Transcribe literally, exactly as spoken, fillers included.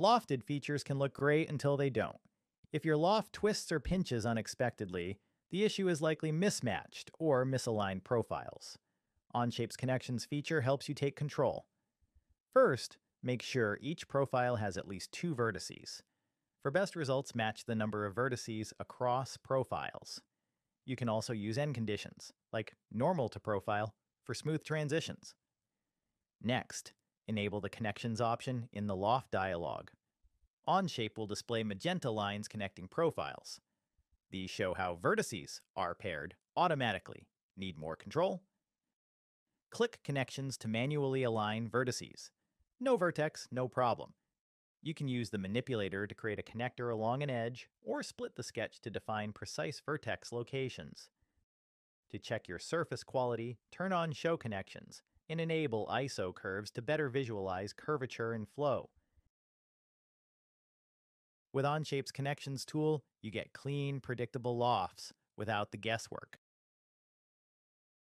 Lofted features can look great until they don't. If your loft twists or pinches unexpectedly, the issue is likely mismatched or misaligned profiles. Onshape's Connections feature helps you take control. First, make sure each profile has at least two vertices. For best results, match the number of vertices across profiles. You can also use end conditions, like normal to profile, for smooth transitions. Next, enable the Connections option in the Loft dialog. Onshape will display magenta lines connecting profiles. These show how vertices are paired automatically. Need more control? Click Connections to manually align vertices. No vertex, no problem. You can use the manipulator to create a connector along an edge or split the sketch to define precise vertex locations. To check your surface quality, turn on Show Connections and enable I S O curves to better visualize curvature and flow. With Onshape's Connections tool, you get clean, predictable lofts without the guesswork.